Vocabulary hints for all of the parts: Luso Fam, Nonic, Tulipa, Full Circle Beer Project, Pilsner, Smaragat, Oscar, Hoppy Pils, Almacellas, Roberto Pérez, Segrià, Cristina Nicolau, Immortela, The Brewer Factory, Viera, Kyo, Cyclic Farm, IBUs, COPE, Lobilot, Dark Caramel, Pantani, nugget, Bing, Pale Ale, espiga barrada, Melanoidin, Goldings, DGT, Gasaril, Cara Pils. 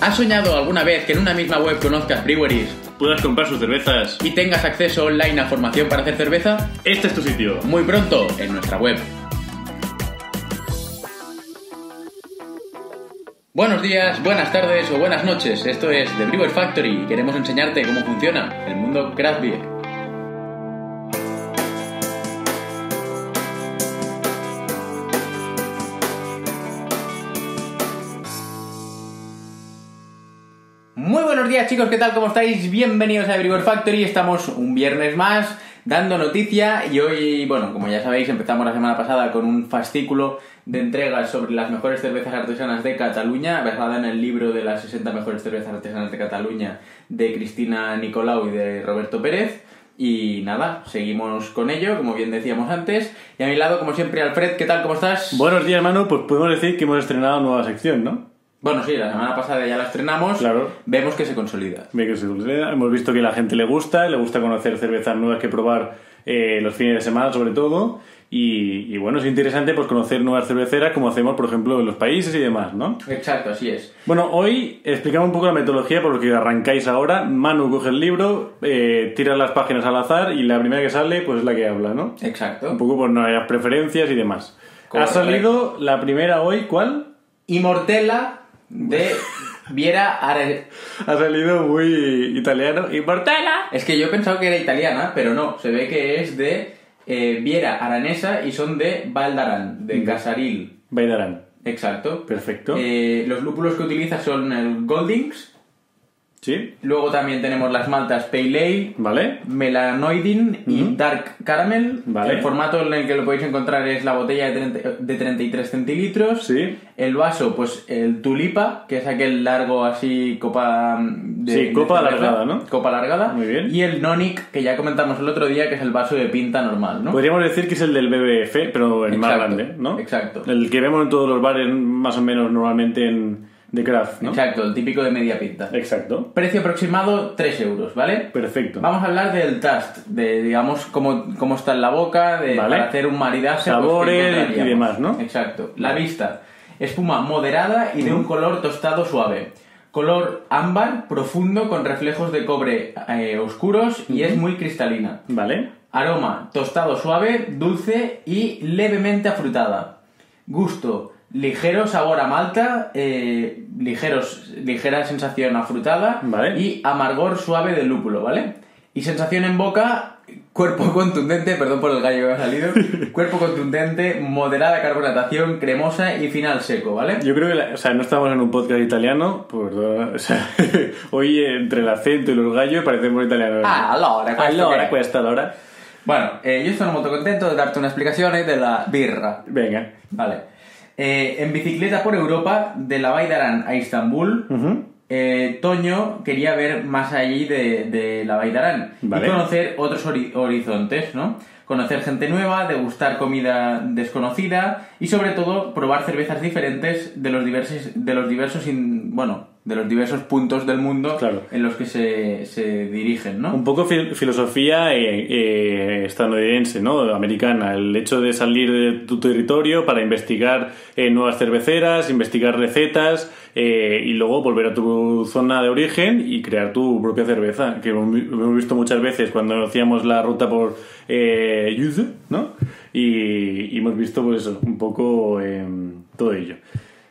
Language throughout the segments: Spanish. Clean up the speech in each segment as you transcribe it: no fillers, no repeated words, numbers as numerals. ¿Has soñado alguna vez que en una misma web conozcas breweries, puedas comprar sus cervezas y tengas acceso online a formación para hacer cerveza? Este es tu sitio. Muy pronto en nuestra web. Buenos días, buenas tardes o buenas noches. Esto es The Brewer Factory y queremos enseñarte cómo funciona el mundo craft beer. Muy buenos días chicos, ¿qué tal? ¿Cómo estáis? Bienvenidos a The Brewer Factory, estamos un viernes más dando noticia y hoy, bueno, como ya sabéis, empezamos la semana pasada con un fascículo de entregas sobre las mejores cervezas artesanas de Cataluña, basada en el libro de las 60 mejores cervezas artesanas de Cataluña de Cristina Nicolau y de Roberto Pérez. Y nada, seguimos con ello, como bien decíamos antes. Y a mi lado, como siempre, Alfred, ¿qué tal? ¿Cómo estás? Buenos días, Manu, pues podemos decir que hemos estrenado nueva sección, ¿no? Bueno, sí, la semana pasada ya la estrenamos, claro. Vemos que se consolida. Hemos visto que a la gente le gusta conocer cervezas nuevas que probar los fines de semana sobre todo, y bueno, es interesante pues conocer nuevas cerveceras como hacemos, por ejemplo, en los países y demás, ¿no? Exacto, así es. Bueno, hoy explicamos un poco la metodología por lo que arrancáis ahora. Manu coge el libro, tira las páginas al azar y la primera que sale pues es la que habla, ¿no? Exacto. Un poco por nuestras preferencias y demás. Ha salido la primera hoy, ¿cuál? Immortela. De Viera. Ha salido muy italiano. ¡Immortela! Es que yo pensaba que era italiana, pero no. Se ve que es de Viera aranesa y son de Val d'Aran, de Gasaril. Val d'Aran. Exacto. Perfecto. Los lúpulos que utiliza son el Goldings. Sí. Luego también tenemos las maltas Pale Ale. Vale. Melanoidin y Dark Caramel. Vale. El formato en el que lo podéis encontrar es la botella de 33 centilitros. Sí. El vaso, pues el Tulipa, que es aquel largo así, copa... copa alargada, ¿no? Copa alargada. Muy bien. Y el Nonic, que ya comentamos el otro día, que es el vaso de pinta normal, ¿no? Podríamos decir que es el del BBF, pero el más grande, ¿no? Exacto. El que vemos en todos los bares, más o menos, normalmente en... de craft, ¿no? Exacto, el típico de media pinta. Exacto. Precio aproximado 3 euros, ¿vale? Perfecto. Vamos a hablar del taste, de, digamos, cómo está en la boca, de ¿vale? Para hacer un maridaje. Sabores pues, y demás, ¿no? Exacto. La vista, espuma moderada y de un color tostado suave. Color ámbar profundo con reflejos de cobre oscuros y es muy cristalina. Vale. Aroma, tostado suave, dulce y levemente afrutada. Gusto... ligero sabor a malta, ligera sensación afrutada, ¿vale? Y amargor suave del lúpulo, ¿vale? Y sensación en boca, cuerpo contundente, perdón por el gallo que ha salido, cuerpo contundente, moderada carbonatación, cremosa y final seco, ¿vale? Yo creo que, no estamos en un podcast italiano, perdón, hoy entre el acento y los gallos parecemos italianos. Ah, allora, cuesta, allora. Bueno, yo estoy muy contento de darte una explicación de la birra. Venga. Vale. En bicicleta por Europa, de la Val d'Aran a Istambul, Toño quería ver más allí de la Val d'Aran, vale. Y conocer otros horizontes, ¿no? Conocer gente nueva, degustar comida desconocida y sobre todo probar cervezas diferentes de los diversos puntos del mundo, claro, en los que se dirigen, ¿no? Un poco filosofía estadounidense, ¿no? Americana. El hecho de salir de tu territorio para investigar nuevas cerveceras, investigar recetas y luego volver a tu zona de origen y crear tu propia cerveza. Que hemos visto muchas veces cuando hacíamos la ruta por Yuzu, ¿no? Y hemos visto, pues eso, un poco todo ello.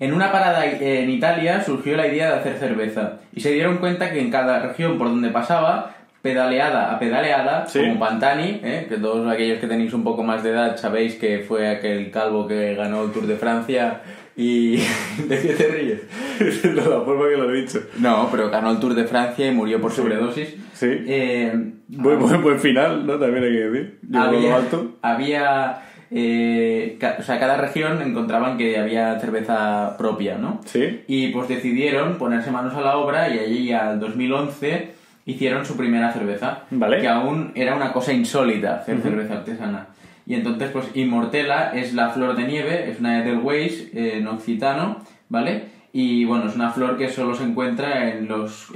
En una parada en Italia surgió la idea de hacer cerveza y se dieron cuenta que en cada región por donde pasaba, pedaleada a pedaleada, sí, como Pantani, que todos aquellos que tenéis un poco más de edad sabéis que fue aquel calvo que ganó el Tour de Francia y... ¿De qué te ríes? Es la forma que lo he dicho. No, pero ganó el Tour de Francia y murió por sobredosis. Sí. Buen final, ¿no? También hay que decir. Cada región encontraban que había cerveza propia, ¿no? Sí. Y pues decidieron ponerse manos a la obra y allí al 2011 hicieron su primera cerveza, ¿vale? Que aún era una cosa insólita hacer cerveza artesana. Y entonces pues Immortela es la flor de nieve, es una Edelweiss en occitano, ¿vale? Y bueno, es una flor que solo se encuentra en los...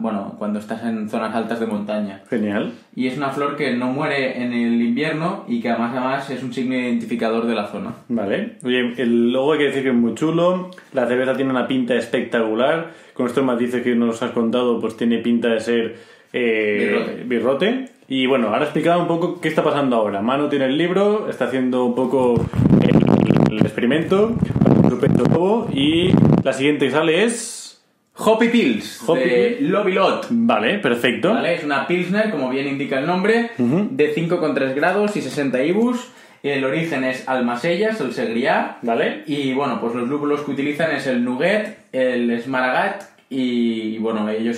bueno, cuando estás en zonas altas de montaña. Genial. Y es una flor que no muere en el invierno y que además es un signo identificador de la zona. Vale. Oye, el logo hay que decir que es muy chulo. La cerveza tiene una pinta espectacular. Con estos matices que nos has contado, pues tiene pinta de ser... birrote. Y bueno, ahora explicaba un poco qué está pasando ahora. Manu tiene el libro, está haciendo un poco el experimento... Y la siguiente que sale es Hoppy Pils, de Lobilot. Vale, perfecto. Vale, es una Pilsner, como bien indica el nombre, de 5,3 grados y 60 IBUs. El origen es Almacellas, el Segrià. Vale. Y bueno, pues los lúpulos que utilizan es el nugget, el Smaragat. Y bueno, ellos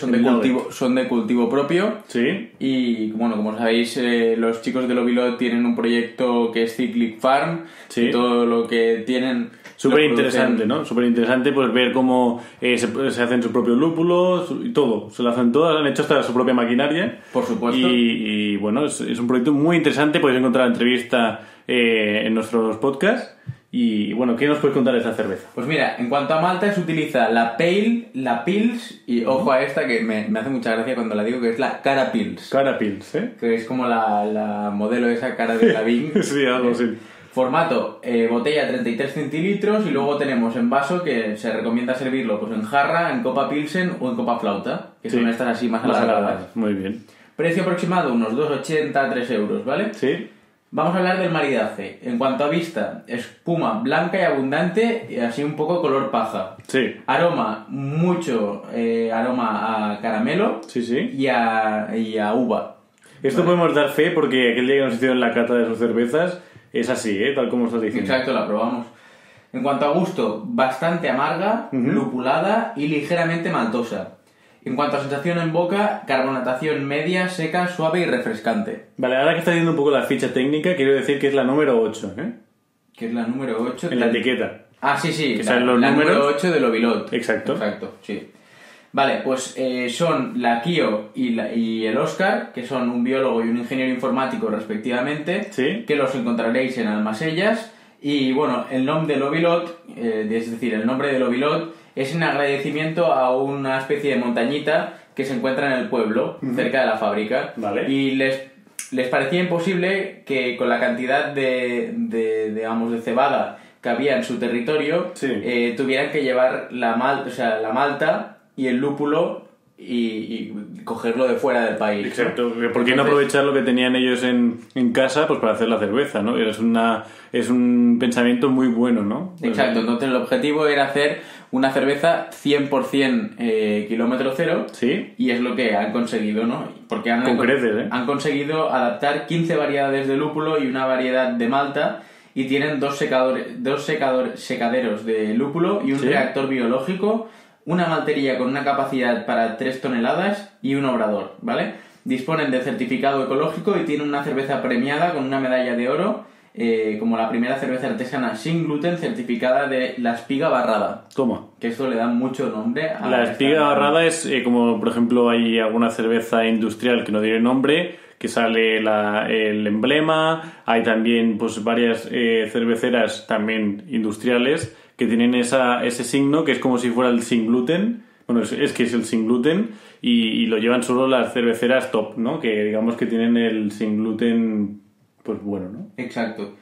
son de cultivo propio. Sí. Y bueno, como sabéis, los chicos de Lobilot tienen un proyecto que es Cyclic Farm. Sí. Y todo lo que tienen... Súper interesante, ¿no? Súper interesante, pues ver cómo se hacen sus propios lúpulos y todo. Se lo hacen todas, han hecho hasta su propia maquinaria. Por supuesto. Y bueno, es un proyecto muy interesante. Podéis encontrar la entrevista en nuestros podcasts. Y bueno, ¿qué nos puedes contar de esta cerveza? Pues mira, en cuanto a malta, se utiliza la Pale, la Pils, y ojo a esta que me hace mucha gracia cuando la digo, que es la Cara Pils. Cara Pils, ¿eh? Que es como la modelo esa cara de la Bing. Sí, algo así. Formato, botella 33 centilitros, y luego tenemos en vaso, que se recomienda servirlo pues en jarra, en copa Pilsen o en copa flauta, que son estas así más alargadas. Muy bien. Precio aproximado, unos 2,80, 3 euros, ¿vale? Sí. Vamos a hablar del maridaje. En cuanto a vista, espuma blanca y abundante, y así un poco color paja. Sí. Aroma, mucho aroma a caramelo. Sí, sí. Y a uva. Esto podemos dar fe porque aquel día que nos hicieron la cata de sus cervezas... Es así, tal como estás diciendo. Exacto, la probamos. En cuanto a gusto, bastante amarga, lupulada y ligeramente maltosa. En cuanto a sensación en boca, carbonatación media, seca, suave y refrescante. Vale, ahora que está viendo un poco la ficha técnica, quiero decir que es la número 8, ¿eh? ¿Qué es la número 8? En la etiqueta. Ah, sí, sí. Que salen los números. La número 8 de Lobilot. Exacto. Exacto, sí. Vale, pues son la Kyo y el Oscar, que son un biólogo y un ingeniero informático respectivamente, ¿sí? Que los encontraréis en Almacellas. Y bueno, el nombre de Lobilot, es en agradecimiento a una especie de montañita que se encuentra en el pueblo, cerca de la fábrica. Vale. Y les parecía imposible que con la cantidad de cebada que había en su territorio, sí, tuvieran que llevar la malta y el lúpulo y cogerlo de fuera del país. Exacto, ¿no? ¿Por qué no aprovechar lo que tenían ellos en casa pues para hacer la cerveza, ¿no? Es un pensamiento muy bueno, ¿no? Exacto, entonces el objetivo era hacer una cerveza 100% kilómetro cero. Sí. Y es lo que han conseguido, ¿no? Porque han conseguido adaptar 15 variedades de lúpulo y una variedad de malta. Y tienen dos secaderos de lúpulo y un reactor biológico, una maltería con una capacidad para 3 toneladas y un obrador, ¿vale? Disponen de certificado ecológico y tienen una cerveza premiada con una medalla de oro, como la primera cerveza artesana sin gluten certificada de la espiga barrada. Toma. Que esto le da mucho nombre a la espiga barrada. Es como, por ejemplo, hay alguna cerveza industrial que no diré nombre, que sale el emblema. Hay también pues varias cerveceras también industriales que tienen ese signo, que es como si fuera el sin gluten. Bueno, es que es el sin gluten, y lo llevan solo las cerveceras top, ¿no? Que digamos que tienen el sin gluten, pues bueno, ¿no? Exacto.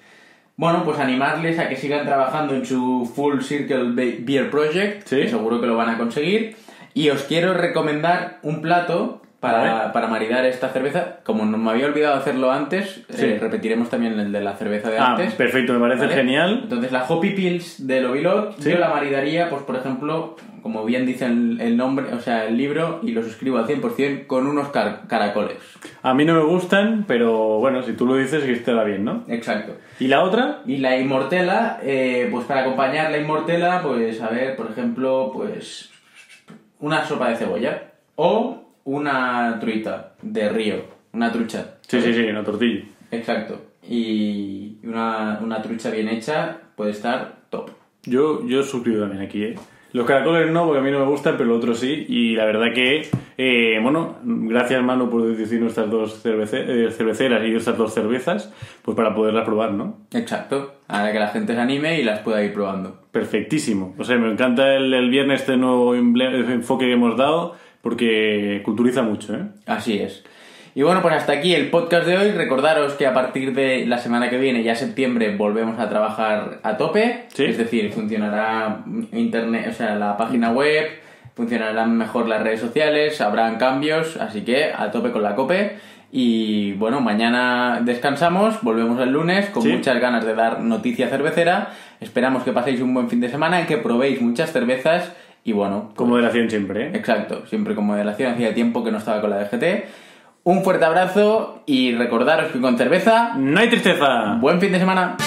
Bueno, pues animarles a que sigan trabajando en su Full Circle Beer Project, ¿sí? Que seguro que lo van a conseguir. Y os quiero recomendar un plato para maridar esta cerveza. Como no me había olvidado hacerlo antes, repetiremos también el de la cerveza de antes. Perfecto, me parece genial. Entonces la Hoppy Pils de Lobilot, yo la maridaría, pues por ejemplo, como bien dice el nombre, o sea, el libro, y lo suscribo al 100%, con unos caracoles. A mí no me gustan, pero bueno, si tú lo dices, que estará bien, ¿no? Exacto. ¿Y la otra? Y la Immortela, pues para acompañar la Immortela, pues a ver, por ejemplo, pues una sopa de cebolla o una truita de río, una trucha. Sí, sí, sí, una tortilla. Exacto. Y una trucha bien hecha puede estar top. Yo suscribo también aquí, Los caracoles no, porque a mí no me gustan, pero lo otro sí. Y la verdad que, bueno, gracias Manu por decirnos estas dos cerveceras y estas dos cervezas, pues para poderlas probar, ¿no? Exacto, ahora que la gente se anime y las pueda ir probando. Perfectísimo, o sea, me encanta el viernes este nuevo enfoque que hemos dado, porque culturiza mucho, ¿eh? Así es. Y bueno, pues hasta aquí el podcast de hoy. Recordaros que a partir de la semana que viene, ya septiembre, volvemos a trabajar a tope. ¿Sí? Es decir, funcionará internet, o sea, la página web, funcionarán mejor las redes sociales, habrán cambios, así que a tope con la COPE. Y bueno, mañana descansamos, volvemos el lunes con muchas ganas de dar noticia cervecera. Esperamos que paséis un buen fin de semana, que probéis muchas cervezas y bueno... Pues, con moderación siempre, ¿eh? Exacto, siempre con moderación. Hacía tiempo que no estaba con la DGT. Un fuerte abrazo y recordaros que con cerveza no hay tristeza. Buen fin de semana.